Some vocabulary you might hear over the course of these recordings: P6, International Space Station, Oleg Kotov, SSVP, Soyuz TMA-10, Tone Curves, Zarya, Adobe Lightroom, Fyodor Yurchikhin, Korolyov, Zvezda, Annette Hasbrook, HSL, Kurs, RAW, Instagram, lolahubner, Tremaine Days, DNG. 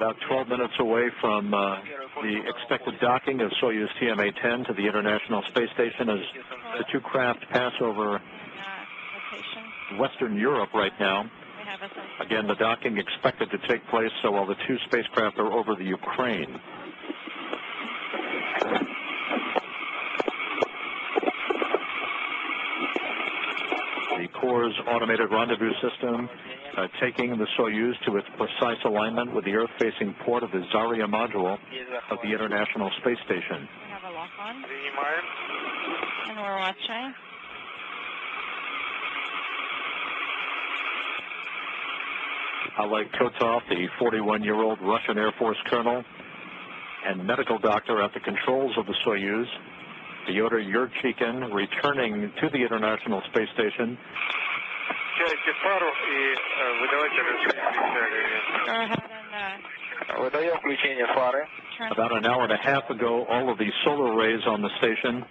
about 12 minutes away from the expected docking of Soyuz TMA-10 to the International Space Station as the two craft pass over Western Europe right now. Again, the docking expected to take place while the two spacecraft are over the Ukraine. The Kurs automated rendezvous system taking the Soyuz to its precise alignment with the Earth-facing port of the Zarya module of the International Space Station. We have a lock on. And we're watching. Oleg Kotov, the 41-year-old Russian Air Force colonel and medical doctor at the controls of the Soyuz, Fyodor Yurchikhin returning to the International Space Station. About an hour and a half ago, all of the solar arrays on the station,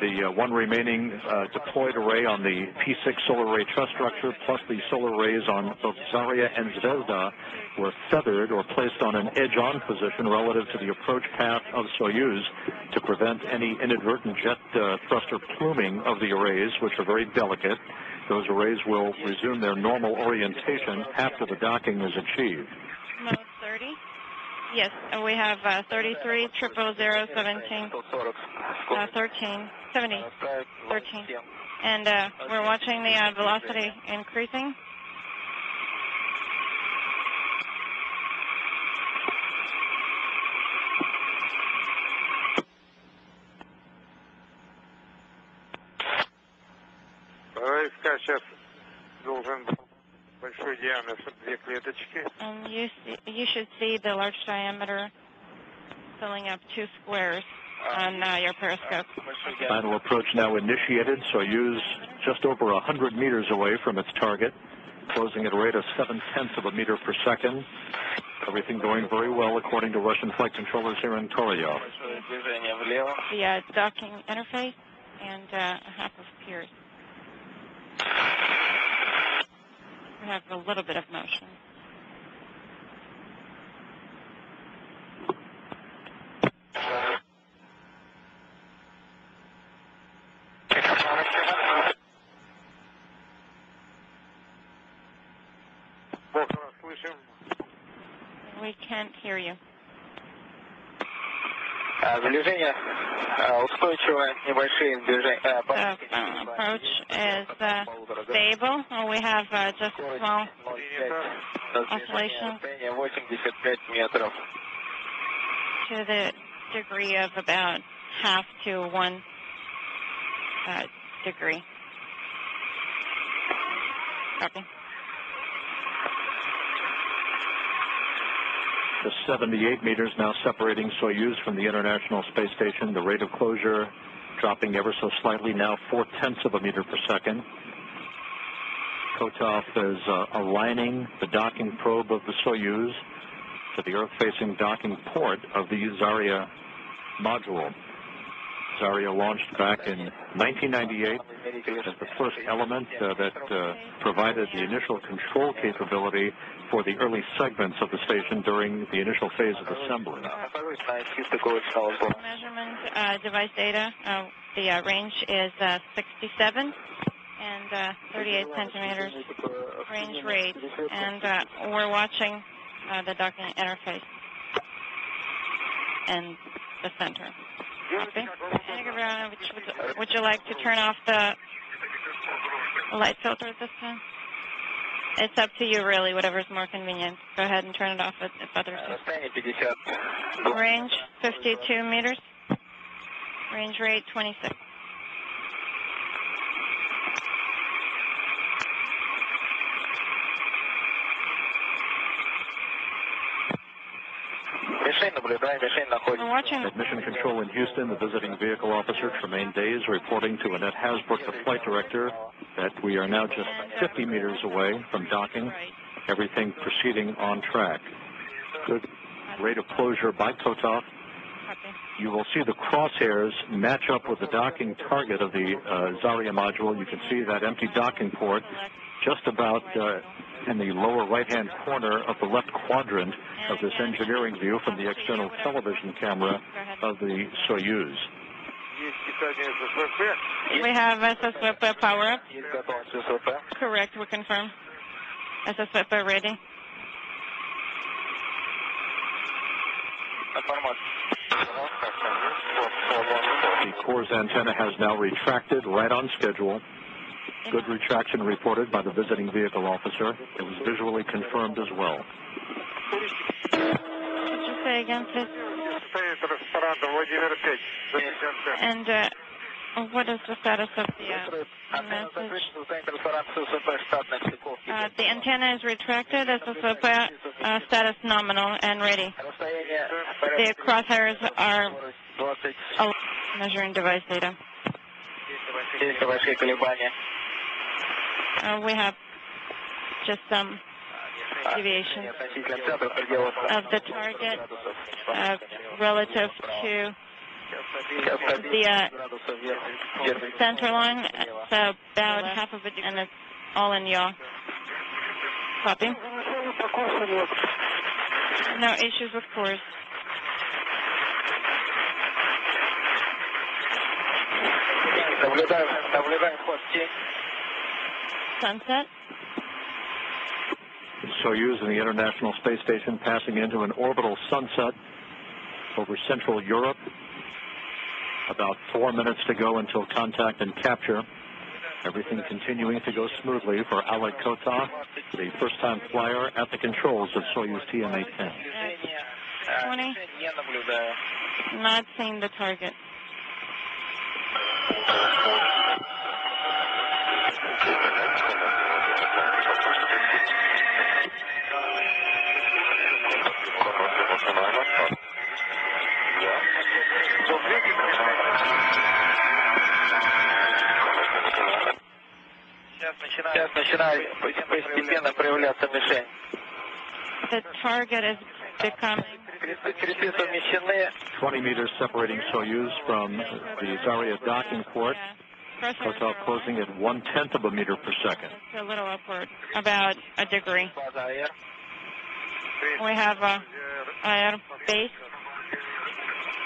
the one remaining deployed array on the P6 solar array truss structure, plus the solar arrays on both Zarya and Zvezda, were feathered or placed on an edge-on position relative to the approach path of Soyuz to prevent any inadvertent jet thruster pluming of the arrays, which are very delicate. Those arrays will resume their normal orientation after the docking is achieved. Mode 30. Yes, and we have 33 000 017 13 70 13, and we're watching the velocity increasing. And you should see the large diameter filling up two squares on your periscope. Final approach now initiated. Soyuz just over 100 meters away from its target, closing at a rate of 0.7 meters per second. Everything going very well according to Russian flight controllers here in Korolyov. The docking interface and half of piers. We have a little bit of motion. We can't hear you. The approach is stable. We have just small oscillations to the degree of about half to 1 degree. Copy. The 78 meters now separating Soyuz from the International Space Station. The rate of closure dropping ever so slightly, now 0.4 meters per second. Kotov is aligning the docking probe of the Soyuz to the Earth-facing docking port of the Zarya module. Zarya launched back in 1998 as the first element that provided the initial control capability for the early segments of the station during the initial phase of assembly. Measurement device data, the range is 67 and 38 centimeters range rate, and we're watching the docking interface and the center. Okay. Would you like to turn off the light filter at this time? It's up to you, really, whatever's more convenient. Go ahead and turn it off if others do. Range 52 meters. Range rate 26. At Mission Control in Houston, the visiting vehicle officer, Tremaine Days, reporting to Annette Hasbrook, the flight director, that we are now just 50 meters away from docking, everything proceeding on track. Good rate of closure by Kotov. You will see the crosshairs match up with the docking target of the Zarya module. You can see that empty docking port just about in the lower right-hand corner of the left quadrant of this engineering view from the external television camera of the Soyuz. We have SSVP power-up. Correct, we confirm. SSVP ready. The Kurs antenna has now retracted right on schedule. Good retraction reported by the visiting vehicle officer. It was visually confirmed as well. Could you say again, please? And what is the status of the message? The antenna is retracted. SSVP status nominal and ready. The crosshairs are measuring device data. We have just some deviation of the target relative to the center line. It's about half of it, and it's all in yaw. Copy. No issues with Kurs. Sunset. Soyuz and the International Space Station passing into an orbital sunset over Central Europe. About 4 minutes to go until contact and capture. Everything continuing to go smoothly for Oleg Kotov, the first-time flyer at the controls of Soyuz TMA-10. 20. Not seeing the target. The target is becoming 20 meters separating Soyuz from the Zarya docking port. Kotov closing at 1/10 of a meter per second. It's a little upward, about a degree. We have IR base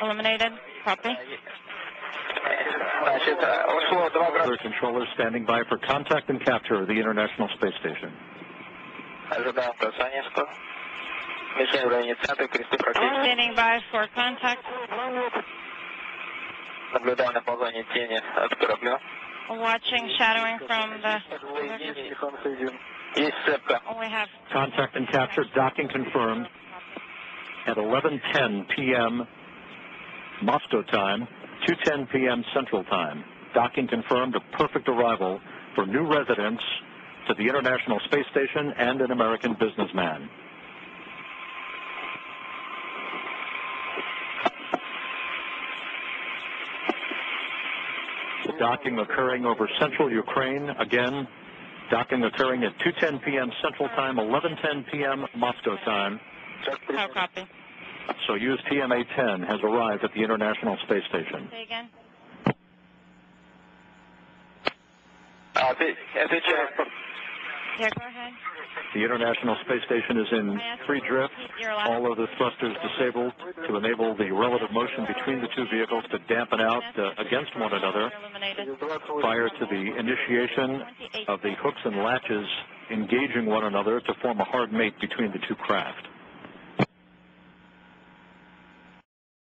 eliminated. Copy. Other controllers standing by for contact and capture of the International Space Station. Standing by for contact. Watching shadowing from the... We have contact and capture, docking confirmed at 11:10 p.m. Moscow time, 2:10 p.m. Central time. Docking confirmed, a perfect arrival for new residents to the International Space Station and an American businessman. Docking occurring over central Ukraine, again, docking occurring at 2:10 p.m. Central Time, 11:10 p.m. Moscow Time. How copy? Soyuz TMA-10 has arrived at the International Space Station. Say again. Yeah, go ahead. The International Space Station is in free drift. All of the thrusters disabled to enable the relative motion between the two vehicles to dampen out against one another prior to the initiation of the hooks and latches engaging one another to form a hard mate between the two craft.